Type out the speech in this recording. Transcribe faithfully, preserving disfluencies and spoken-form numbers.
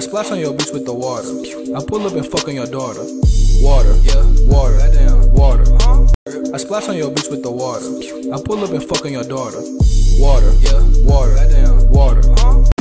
I splash on your bitch with the water. I pull up and fuck on your daughter. Water, yeah, water, goddamn, water. I splash on your bitch with the water. I pull up and fuck on your daughter. Water, yeah, water, goddamn, water.